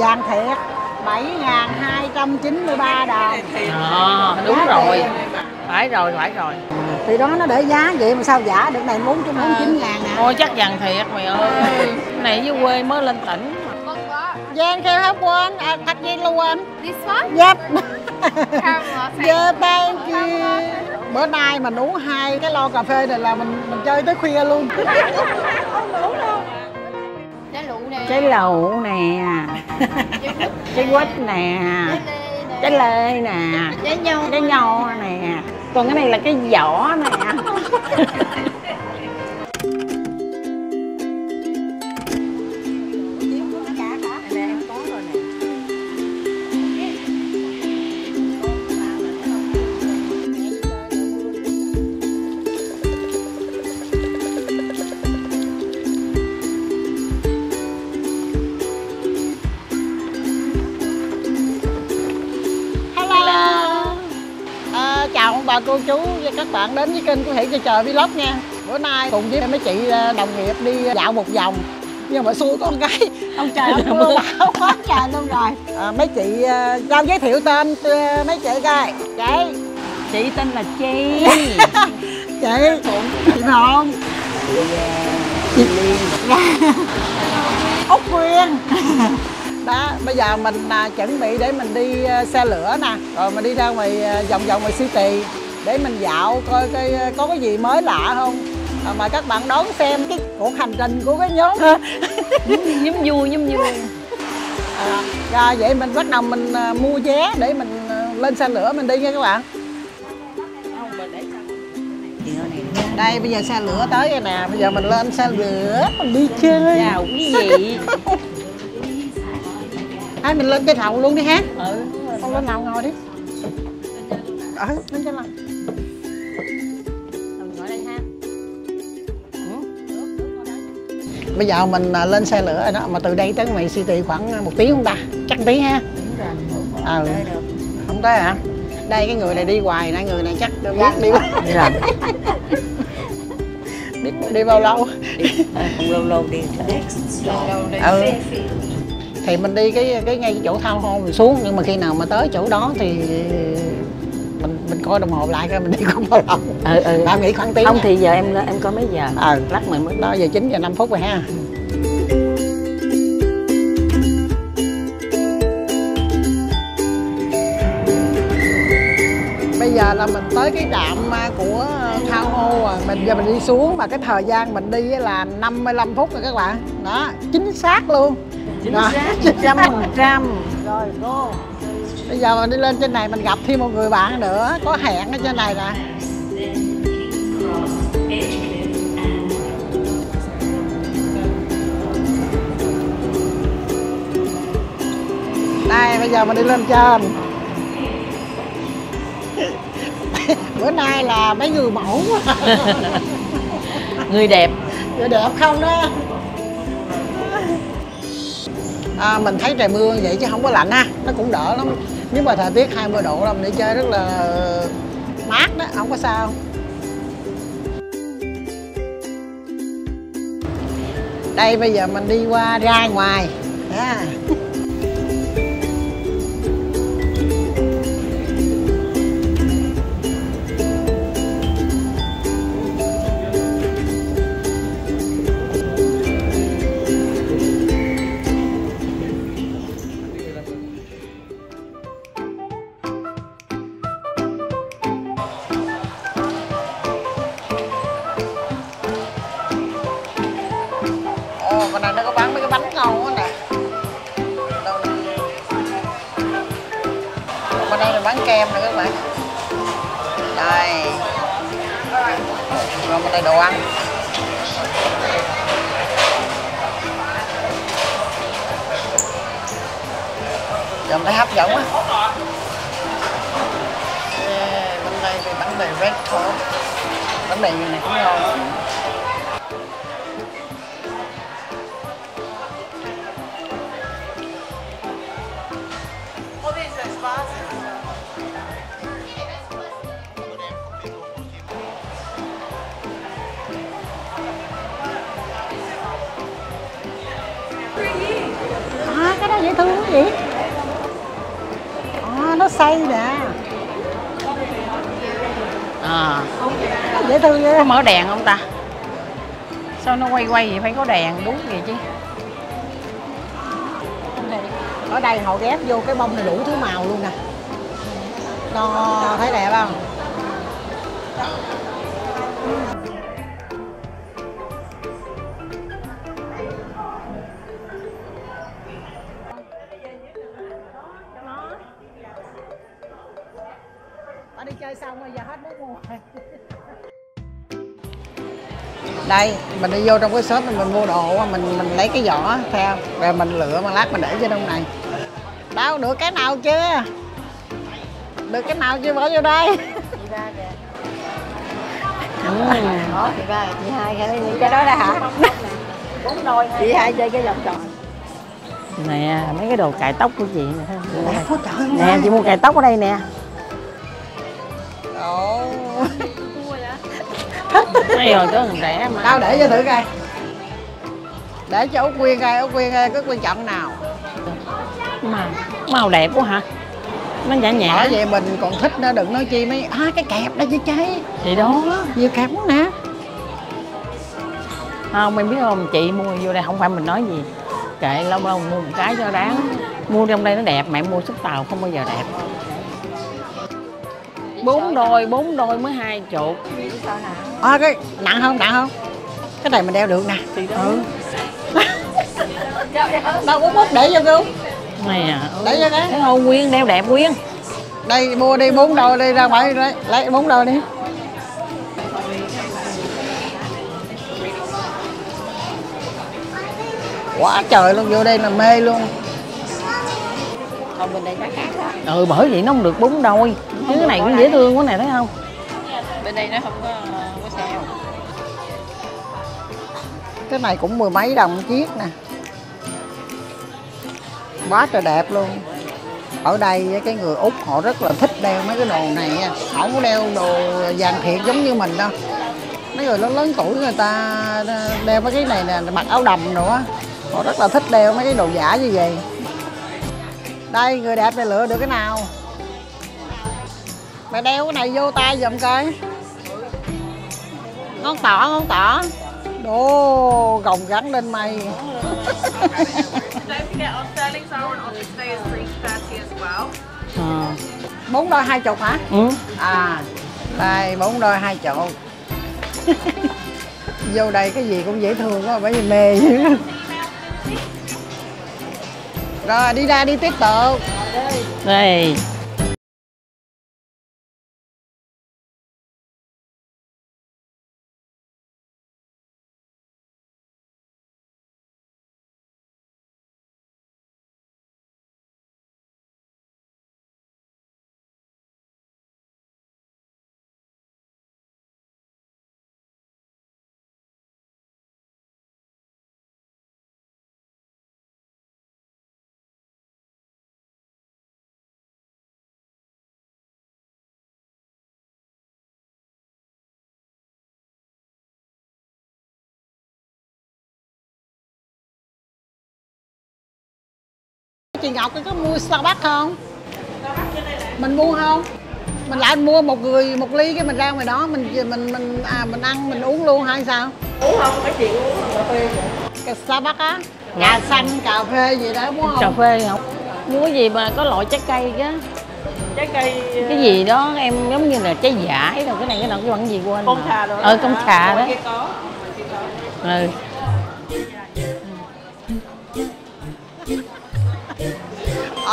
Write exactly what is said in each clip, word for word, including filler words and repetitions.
vàng thiệt bảy nghìn hai trăm chín mươi ba đồng. À, đúng giá rồi tiền. Phải rồi, phải rồi. Thì đó nó để giá vậy mà sao giả được này muốn chứ muốn chín ngàn à. Thôi chắc vàng thiệt mày ơi. Này với quê mới lên tỉnh. Giang kêu hết quên, à, thật Giang luôn quên. This one? Yep. Yeah, thank you. Bữa nay mình uống hai cái lon cà phê này là mình mình chơi tới khuya luôn. Trái lựu nè. Trái lựu nè. Trái quýt nè. Trái lê nè. Trái nhô. Trái nhô nè. Còn cái này là cái vỏ nè. Bà cô chú và các bạn đến với kênh của Hiển Chợ Trời Vlog nha. Bữa nay cùng với mấy chị đồng nghiệp đi dạo một vòng nhưng mà xui con gái ông trời ông mưa bão quá trời luôn rồi. À, mấy chị giao giới thiệu tên mấy chị coi. Chị chị tên là Chi. Chị chị Hồng. Chị Liên. Úc Nguyên. Đó, bây giờ mình à, chuẩn bị để mình đi à, xe lửa nè, rồi mình đi ra ngoài à, vòng vòng ngoài siêu thị để mình dạo coi cái có cái gì mới lạ không. À, mà các bạn đón xem cái cuộc hành trình của cái nhóm nhóm vui nhóm vui. À, rồi vậy mình bắt đầu mình à, mua vé để mình à, lên xe lửa mình đi nha các bạn. Đây bây giờ xe lửa tới rồi nè, bây giờ mình lên xe lửa mình đi chơi. Chào quý vị. Ai mình lên cái thầu luôn đi ha. Ừ. Con lên nào ngồi đi. Ờ, lên trên nào. Ngồi đây ha. Bây giờ mình lên xe lửa rồi đó, mà từ đây tới ngoài city khoảng một tiếng không ta? Chắc một tiếng ha. Ờ. À, không tới hả? Đây cái người này đi hoài nãy người này chắc biết đi. Biết đi bao lâu? Không lâu lâu đi. Ừ. Thì mình đi cái cái ngay chỗ thao hôn mình xuống, nhưng mà khi nào mà tới chỗ đó thì mình mình coi đồng hồ lại coi mình đi cũng bao lâu. Ừ, ừ. Tao nghĩ khoảng tiếng không à. Thì giờ em em coi mấy giờ. Ừ, lát mình mới đó giờ chín giờ năm phút rồi ha. Bây giờ là mình tới cái trạm của thao hô rồi, mình giờ mình đi xuống và cái thời gian mình đi là năm mươi lăm phút rồi các bạn. Đó, chính xác luôn. Chính xác một trăm phần trăm. Rồi cô. Bây giờ mình đi lên trên này mình gặp thêm một người bạn nữa, có hẹn ở trên này nè. Đây bây giờ mình đi lên trên. Bữa nay là mấy người mẫu. Người đẹp. Người đẹp không đó. À, mình thấy trời mưa vậy chứ không có lạnh ha, nó cũng đỡ lắm. Nhưng mà thời tiết hai mươi độ là mình đi chơi rất là mát đó, không có sao. Đây bây giờ mình đi qua ra ngoài. Yeah. Kem nè các bạn. Đây. Rồi mình đây đồ ăn. Giờ mình thấy hấp dẫn quá. Yeah, bên đây thì bánh mì red thôi. Bánh mì này cũng ngon. thứ vậy. À, nó xây nè. À, nó dễ thương vậy. Có mở đèn không ta? Sao nó quay quay vậy, phải có đèn đúng vậy chứ. Ở đây họ ghép vô cái bông này đủ thứ màu luôn nè. Nó thấy đẹp không? Bà đi chơi xong rồi giờ hết nước mua rồi. Đây, mình đi vô trong cái shop mình mua đồ, mình mình lấy cái giỏ theo rồi mình lựa, mà lát mình để trên trong này. Đâu được cái nào chưa? Được cái nào chưa bỏ vô đây? Chị ba kìa. Ừ. Đó, chị ba, chị hai kìa, cái đó ra hả? Bốn đôi. Chị hai chơi cái vòng tròn. Nè, mấy cái đồ cài tóc của chị nè. Nè, chị mua cài tóc ở đây nè. Ồ. Thấy rồi có thằng rẻ mà. Tao để cho thử coi. Để cho Úc Quyên coi, Úc Quyên coi có quan trọng nào. Mà màu đẹp quá hả? Nó nhã nhã. Ở vậy mình còn thích nữa, đừng nói chi mấy. À, cái kẹp đó chứ cháy. Thì đó, vừa kẹp đó nè. Không, em biết không, chị mua vô đây không phải mình nói gì. Kệ, lâu lâu mua một cái cho đáng. Mua trong đây nó đẹp, mẹ mua xuất Tàu không bao giờ đẹp. Bốn đôi, bốn đôi mới hai chục. À, cái nặng không, nặng không? Cái này mình đeo được nè. Ừ. Đâu Út, Út để vô kêu. Nè, để vô cái. Thấy không, Quyên đeo đẹp Quyên. Đây mua đi bốn đôi đi, ra ngoài đi, lấy bốn đôi đi. Quá trời luôn, vô đây là mê luôn. Còn mình đây cá khác đó. Ừ, bởi vậy nó không được bốn đôi. Chứ cái này cũng dễ thương quá nè, thấy không? Bên đây nó không có có sale. Cái này cũng mười mấy đồng chiếc nè. Quá trời đẹp luôn. Ở đây cái người Úc họ rất là thích đeo mấy cái đồ này nha. Họ không có đeo đồ vàng thiệt giống như mình đâu. Mấy người lớn lớn tuổi người ta đeo mấy cái này nè, mặc áo đầm nữa. Họ rất là thích đeo mấy cái đồ giả như vậy. Đây, người đẹp này lựa được cái nào? Mày đeo cái này vô tay giùm coi. Ngón tỏ, ngón tỏ. Đồ gồng gắn lên mày. Bốn đôi hai chục hả? Ừ. À, đây bốn đôi hai chục. Vô đây cái gì cũng dễ thương quá, bởi vì mê. Rồi đi ra đi tiếp tục. Đây. Chị Ngọc có mua Starbucks không? Mình mua không? Mình lại mua một người một ly cái mình ra ngoài đó mình mình mình à mình ăn mình uống luôn hay sao? Uống không? Mấy chị uống cà phê. Cái Starbucks á, trà xanh cà phê gì đó muốn không? Cà phê không? Mua cái gì mà có loại trái cây chứ? Trái cây cái gì đó em giống như là trái giải đâu, cái này cái nào cái bằng gì quên. Công trà rồi. Ờ công trà đó. Ừ.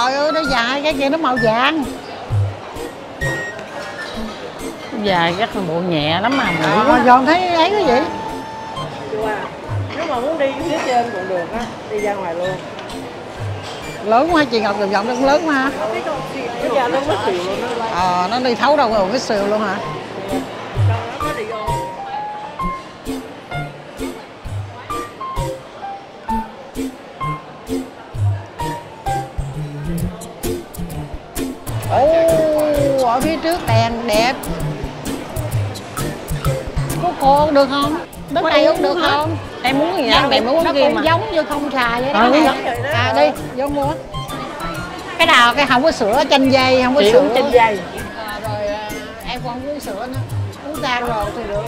Trời ơi, nó dài, cái kia nó màu vàng. Dài chắc là bộ nhẹ lắm mà mũi quá. Giòn thấy ấy cái gì? Chú à, nếu mà muốn đi phía trên cũng được á, đi ra ngoài luôn. Lớn quá, chị Ngọc vòng vòng nó cũng lớn quá ha. Cái da nó mới xìu luôn đó. Ờ, nó đi thấu đâu rồi, cái xìu luôn hả? Ở phía trước đèn đẹp. Có cô uống được không? Đất này uống được không? Em muốn gì vậy? Mẹ muốn uống kia mà. Nó cũng giống như không trà vậy đó. À đi, vô mua. Cái nào cái không có sữa chanh dây, không có chị sữa uống chanh dây. À, rồi em cũng không uống sữa nữa, uống ra rồi thì được.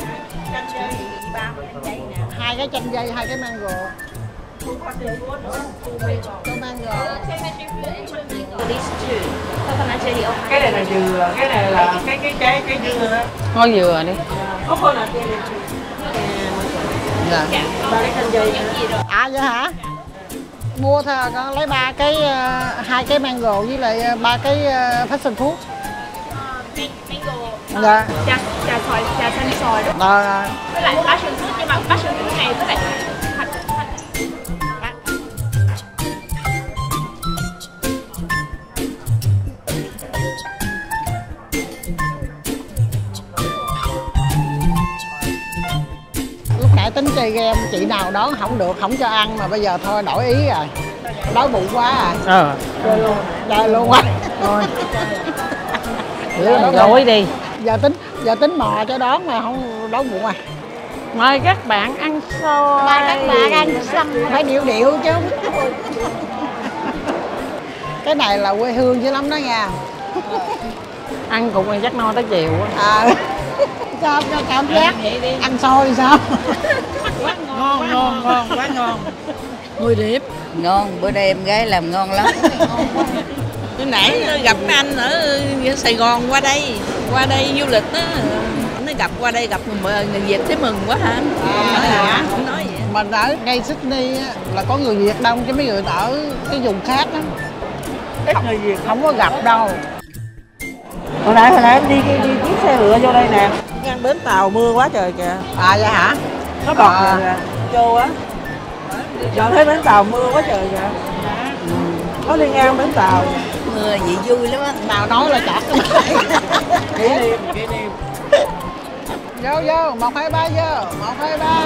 Chanh dây ba chanh dây nè, hai cái chanh dây, hai cái mango. Không có sữa nữa, không mango. Cái này là dừa, cái này là cái cái trái cái dừa đó. Có dừa đi. Dạ. Ba cái chanh dây. À vậy hả? Mua thôi à, con lấy ba cái hai cái mango với lại ba cái passion fruit. Mango. Dạ. Trà trà xoài, trà xanh xoài đó. Rồi. Với lại passion fruit, nhưng mà passion fruit này với lại thạch thạch. Lúc nãy tính chơi game chị nào đó không được, không cho ăn mà bây giờ thôi đổi ý rồi. Đói bụng quá à. Ờ. Chơi luôn. Chơi luôn quá. Thôi. Gối đi. Giờ tính giờ tính mò cho đó mà không đói bụng à. Mời các bạn ăn xôi. Mời các bạn ăn xôi. Phải điệu điệu chứ. Cái này là quê hương dữ lắm đó nha. Ăn cũng ăn chắc no tới chiều á. À. Sao cho cảm giác ăn xôi sao? Quá ngon, quá ngon, ngon, quá ngon. Mười điểm. Ngon, bữa đêm gái làm ngon lắm. Hồi nãy gặp cái anh ở Sài Gòn qua đây, qua đây du lịch á, nó gặp qua đây gặp người Việt thấy mừng quá hả? Không nói hả? Không nói vậy. Mình ở ngay Sydney á, là có người Việt đông chứ mấy người ở cái vùng khác á, ít người Việt không có gặp đâu. Hồi nãy hồi nãy em đi đi chiếc xe lửa vô đây nè, ngang bến tàu mưa quá trời kìa. À vậy hả? Nó bọt kìa, trô á. Giờ thấy bến tàu mưa quá trời kìa. Có đi ngang bến tàu. Mưa vậy vui lắm á, tàu nói là chọt cái bãi. Kỷ niệm, kỷ niệm. Vô vô, một hai ba vô, một hai ba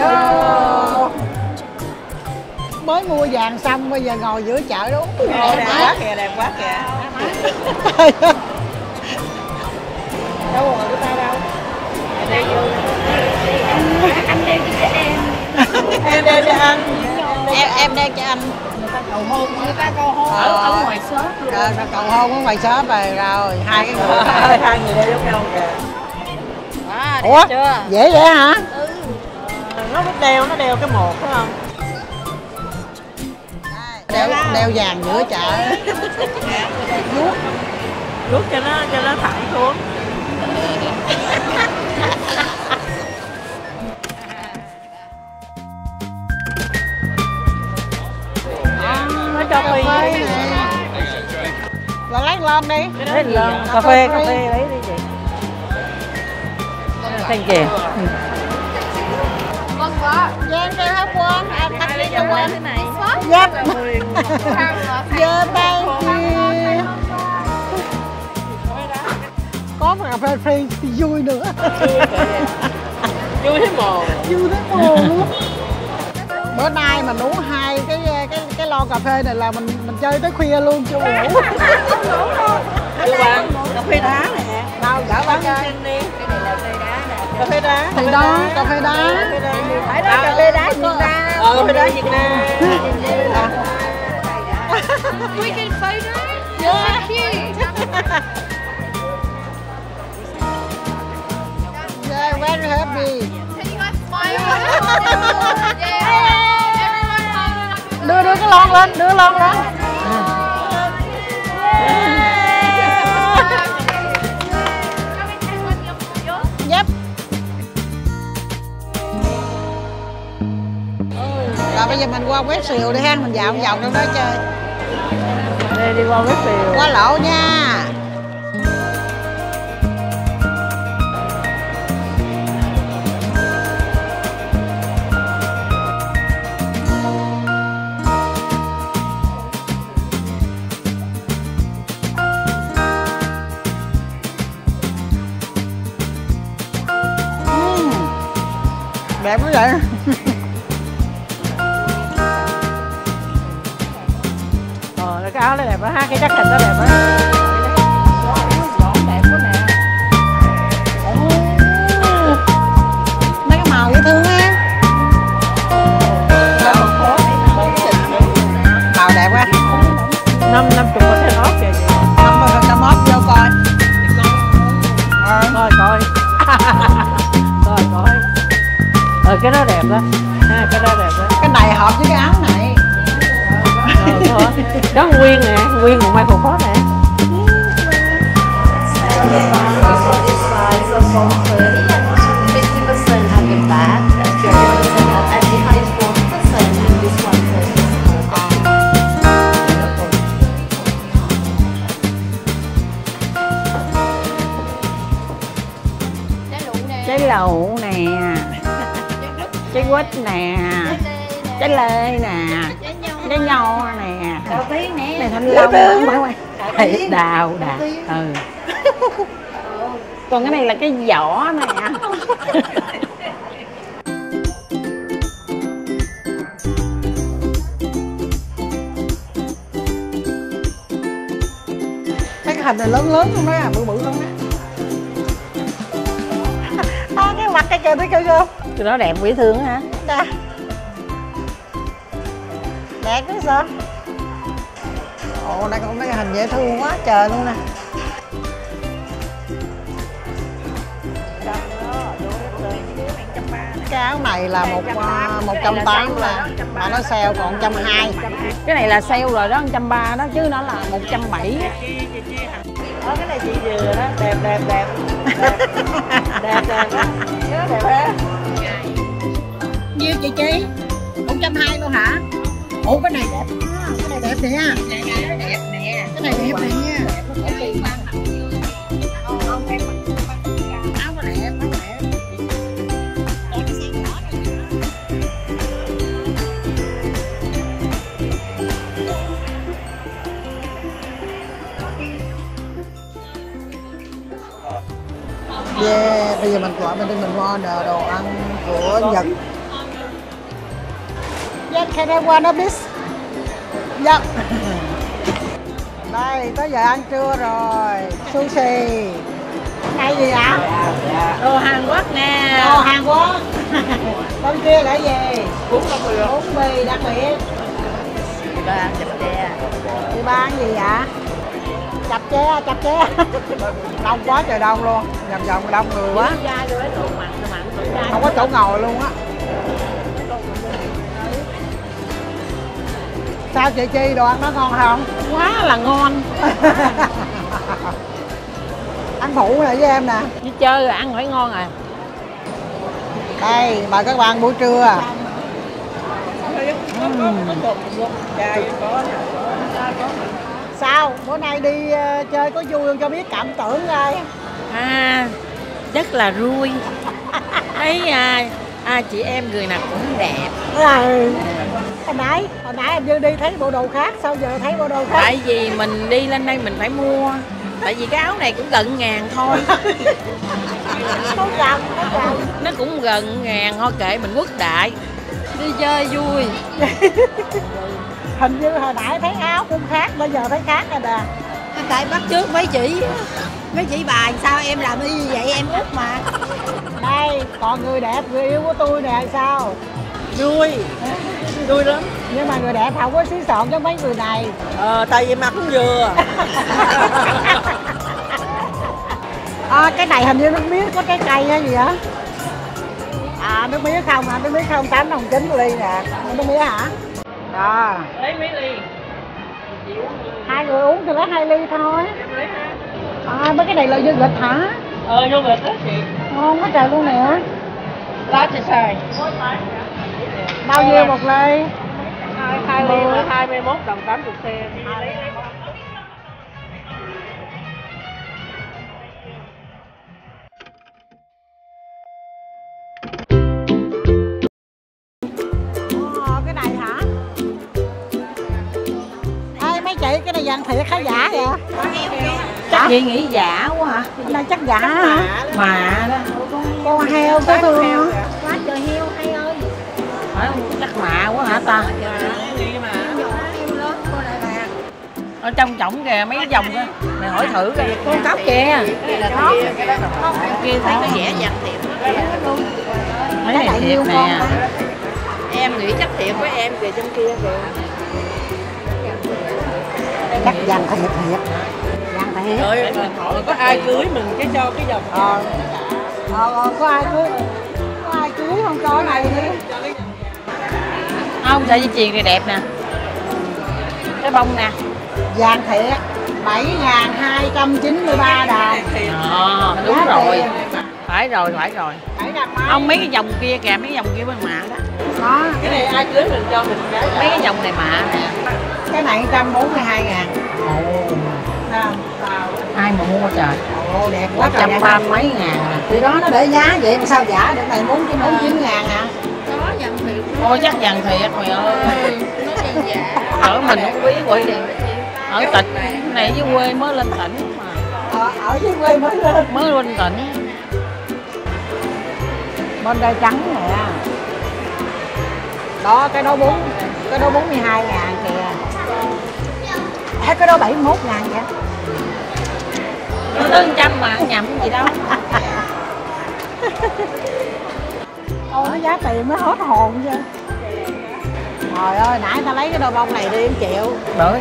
vô. Mới mua vàng xong bây giờ ngồi giữa chợ đúng. Đẹp quá kìa, đẹp quá kìa. Đâu rồi, đứa ta đâu? Đây vô. Anh đem cho em. Em đem cho anh. Em em đem cho anh. Người ta cầu hôn, người ta cầu hôn ở ở ngoài shop luôn. Ờ, cầu hôn ở ngoài shop rồi rồi, hai cái người hai người đây giống nhau kìa. Ủa, dễ vậy hả? Ừ. Nó đeo nó đeo cái một phải không? Đeo, đeo vàng giữa chợ. Vuốt vuốt cho nó cho nó thẳng xuống. À, nó cho mì nè. Là lấy lên đi. Lấy lên cà phê cà phê lấy đi chị. Thank you. Vâng quá. Giang kêu hết quên. À, tắt đi cho quên thế này. Yep. Yeah, thank you. Có một cà phê free vui nữa. Vui thế mồ. Vui thế mồ luôn. Bữa nay mình uống hai cái cái cái lon cà phê này là mình mình chơi tới khuya luôn chưa ngủ. Đi qua cà phê đá nè. Đâu dở bán chơi. Cà phê đá. Thì đó, cà phê đá. Phải đó, cà phê đá Việt Nam. Ờ, cà phê đá Việt Nam. We can photo. Yeah. Yeah, very happy. Can you guys smile? Yeah. Đưa đưa cái lon lên, đưa lon lên. Bây giờ mình qua West Siêu đi ha, mình dạo vòng trong đó chơi. Đây đi qua West Siêu. Qua lộ nha. Uhm, đẹp quá vậy. Cái áo nó đẹp quá ha, cái jacket nó đẹp quá. Mấy cái màu dễ thương ha. Màu đẹp quá. năm năm chục có thêm ốc kìa chị. Năm mươi phần trăm ốc vô coi. Ờ. Coi coi. Coi coi. Ờ cái đó đẹp đó. À, cái đó đẹp đó. Cái này hợp với cái áo này. Ờ, đó nguyên nè, nguyên một mai phục khó nè. Trái lẩu nè, trái quýt nè, trái lê nè, trái nho nè, đào tí nè, này thanh long, không phải đào đào, ừ. Còn cái này là cái vỏ nè. Thấy cái hình này lớn lớn luôn đó, bự bự luôn đó. À, cái mặt cái kìa thấy kêu không? Cái đó đẹp dễ thương hả? Dạ. Đẹp quá sao? Ồ, đây cũng cái hình dễ thương quá trời luôn nè. Cái áo này là một một trăm tám là mà nó sale còn một trăm hai. Cái này là sale rồi đó, một trăm ba đó chứ nó là một trăm bảy. Đó, cái này chị vừa đó, đẹp đẹp đẹp. Đẹp đẹp đẹp đó. Đó đẹp đó. Nhiêu chị Chi? một trăm hai mươi luôn hả? Ủa cái này đẹp. Cái này đẹp nè. Cái này đẹp nè. Cái này đẹp nè nha. Yeah, bây giờ mình gọi mình đi mình order đồ ăn của Nhật. Yeah, can I want a piece? Yep. Đây, tới giờ ăn trưa rồi. Sushi. Cái gì ạ? Đồ Hàn Quốc nè. Đồ Hàn Quốc. Bên kia là gì? Bún bò, bún mì đặc biệt. Chị ba ăn chập tre. Chị ba ăn gì ạ? Chập tre, chập tre. Đông quá trời đông luôn, vòng vòng đông người quá. Không có chỗ ngồi luôn á. Sao chị Chi, đồ ăn nó ngon không? Quá là ngon. Anh phụ này với em nè. Đi chơi là ăn phải ngon rồi. Đây, mời các bạn buổi trưa. Sao bữa nay đi uh, chơi có vui không cho biết cảm tưởng coi. À rất là vui. Thấy à, à, chị em người nào cũng đẹp. Ừ. Hồi nãy hồi nãy em vừa đi thấy bộ đồ khác, sao giờ thấy bộ đồ khác? Tại vì mình đi lên đây mình phải mua. Tại vì cái áo này cũng gần ngàn thôi. Nó gần, nó gần. Nó cũng gần ngàn thôi kệ mình quốc đại. Đi chơi vui. Hình như hồi nãy thấy áo cũng khác, bây giờ thấy khác rồi nè. Tại bắt trước mấy chị, mấy chị bà sao em làm y như vậy em út mà. Đây, còn người đẹp, người yêu của tôi nè sao? Vui, vui lắm. Nhưng mà người đẹp không có xí xọn cho mấy người này. Ờ, tại vì mặt cũng vừa. À, cái này hình như nước mía có trái cây hay gì hả? À, nước mía không hả? Nước mía không, tám đồng chín ly nè. Nước mía hả? À. Lấy mấy ly? Hai người uống thì lấy hai ly thôi. À, mấy cái này là vô lịch hả? Ờ, vô lịch đó chị. Ngon quá trời luôn nè. Lá trời xài. Bao nhiêu một ly? Hai ly là hai mươi mốt đồng tám mươi sen. Cái này vàng thiệt hả giả vậy? Chắc gì nghĩ giả quá hả? Đây chắc giả hả? Mà đó. Con heo tới thương. Quá trời heo hay ơi. Chắc mạ quá hả ta? Ở trong trọng kìa mấy cái vòng kìa. Mày hỏi thử kìa. Con cóc kìa. Đó. Kia thấy nó vẽ vàng thiệt. Mấy này thiệt nè. Em nghĩ chắc thiệt với em về trong kia kìa. chắc vàng thiệt thiệt vàng thiệt. Rồi có ai cưới mình cái cho cái vòng ờ ờ có ai cưới có ai cưới không có này đi không sợi dây chuyền này đẹp nè, cái bông nè vàng thiệt bảy nghìn hai trăm chín mươi ba đồng. Ờ đúng giá rồi tiền. Phải rồi phải rồi ông mấy cái vòng kia kìa, mấy cái vòng kia bên mạ đó. Đó cái này ai cưới mình cho mình cái mấy cái vòng này mạ nè, cái này một trăm bốn mươi hai ngàn. Ai mà mua trời. Ồ đẹp quá trời, một trăm ba mươi mấy ngàn à. Thì đó nó để giá vậy mà sao giả được, này muốn cái bốn mươi chín ngàn à. Có vàng thiệt. Ôi chắc vàng thiệt mày ơi. Ở mình không biết quậy đi. Ở tỉnh này với quê mới lên tỉnh mà. Ờ, ở với quê mới lên mới lên tỉnh. Bên đây trắng nè. Đó cái đó bốn cái đó bốn mươi hai ngàn kìa. Thấy cái đó bảy mươi mốt ngàn vậy. Nó tới một trăm mà nhầm gì đâu. Ôi nó giá tiền mới hết hồn chứ. Trời ơi nãy ta lấy cái đôi bông này đi em chịu. Bởi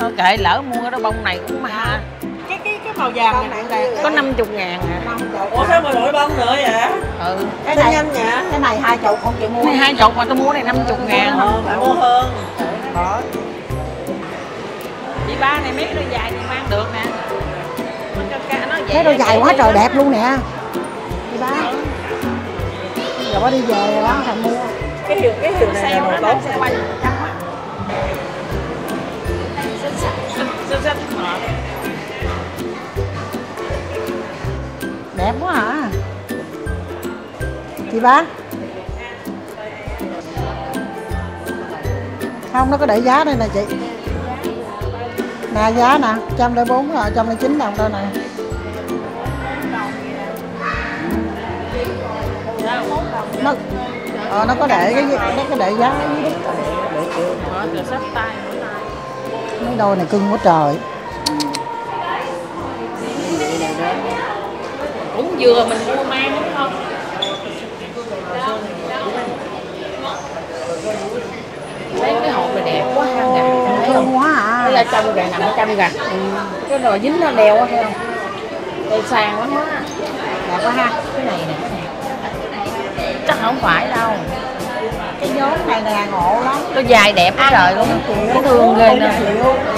thôi kệ lỡ mua cái đôi bông này cũng ma. Cái cái cái màu vàng này đẹp. Có năm mươi ngàn à. Ủa sao mà đổi bông nữa vậy? Ừ. Cái này nhanh nhỉ. Cái này hai mươi không chịu mua. Cái này hai mươi mà tôi mua này năm mươi ngàn. Ừ, phải mua hơn. Đó. Chị ba này mấy đôi dài thì mang được nè. Cái đôi dài quá trời đẹp luôn nè. Chị ba. Giờ bà đi về rồi đó thằng mua. Cái hiệu cái hiệu này là tốt sẽ quay trăm á. Đẹp quá hả? Chị ba. Không nó có để giá đây nè chị. Nè giá nè, một trăm lẻ bốn rồi, một trăm lẻ chín đồng thôi nè. Nó ờ, nó có để cái nó có để giá dưới đất. Mấy đôi này cưng quá trời. Cũng vừa mình mua mang đúng không? Thấy cái hộp này đẹp quá ha nè. Cưng quá à. Nó là trăm gà nằm trăm gà. Ừ. Cái đồ dính nó đeo quá thấy không? Đây sàn quá ha. Đẹp quá ha. Cái này nè. Chắc không phải đâu. Cái nhóm này nè ngộ lắm. Nó dài đẹp quá trời luôn. Cái thương lên nè.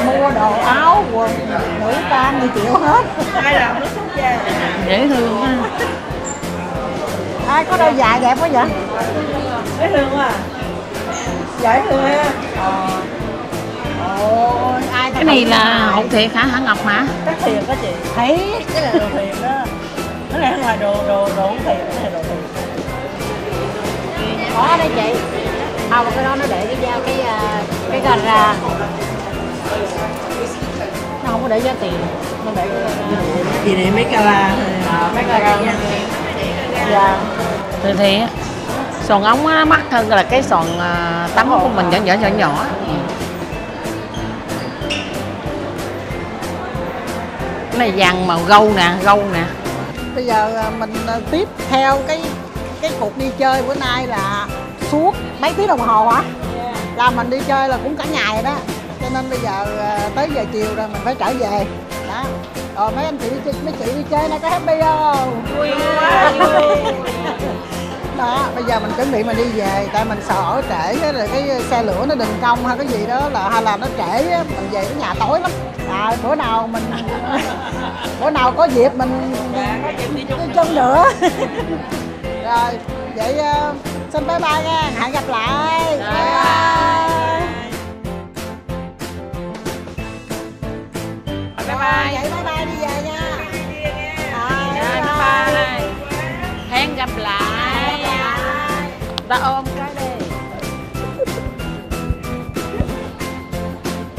Mua đồ áo, quần, nữ trang thì chịu hết. Ai làm nó sốt da. Dễ thương quá. Ai có đôi dài đẹp quá vậy? Dễ thương quá à. Dễ thương ha. Ờ. Ôi, ai cái này là hộp thiệt hả? Hả Ngọc hả? Cái thiệt đó chị. Thấy cái này đồ thiệt đó. Nó là ngoài đồ đồ đồ thiệt, cái này đồ thiệt. Có đấy chị. Không cái đó nó để cái dao cái cái gà ra. Nó không có để giá tiền. Nó để gì để mấy cái la mấy cái la nha. Dạ. Từ thì sòn ống á mắc hơn là cái sòn tắm của mình nhỏ nhỏ nhỏ nhỏ. Cái này vàng màu gâu nè, gâu nè. Bây giờ mình tiếp theo cái cái cuộc đi chơi bữa nay là suốt mấy tiếng đồng hồ hả? Yeah. Là mình đi chơi là cũng cả ngày đó, cho nên bây giờ tới giờ chiều rồi mình phải trở về đó. Rồi mấy anh chị mấy chị đi chơi nó có happy không? Vui quá vui. Đó bây giờ mình chuẩn bị mình đi về, tại mình sợ ở trễ rồi cái xe lửa nó đình công hay cái gì đó là hay là nó trễ mình về cái nhà tối lắm. À, bữa nào mình bữa nào có dịp mình đi chung nữa. Rồi, vậy uh, xin bye bye nha, hẹn gặp lại. Bye bye. Bye bye. Vậy bye bye đi về nha. Bye bye. Hẹn gặp lại. Ta ôm cái đi.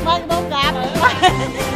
Bye bye.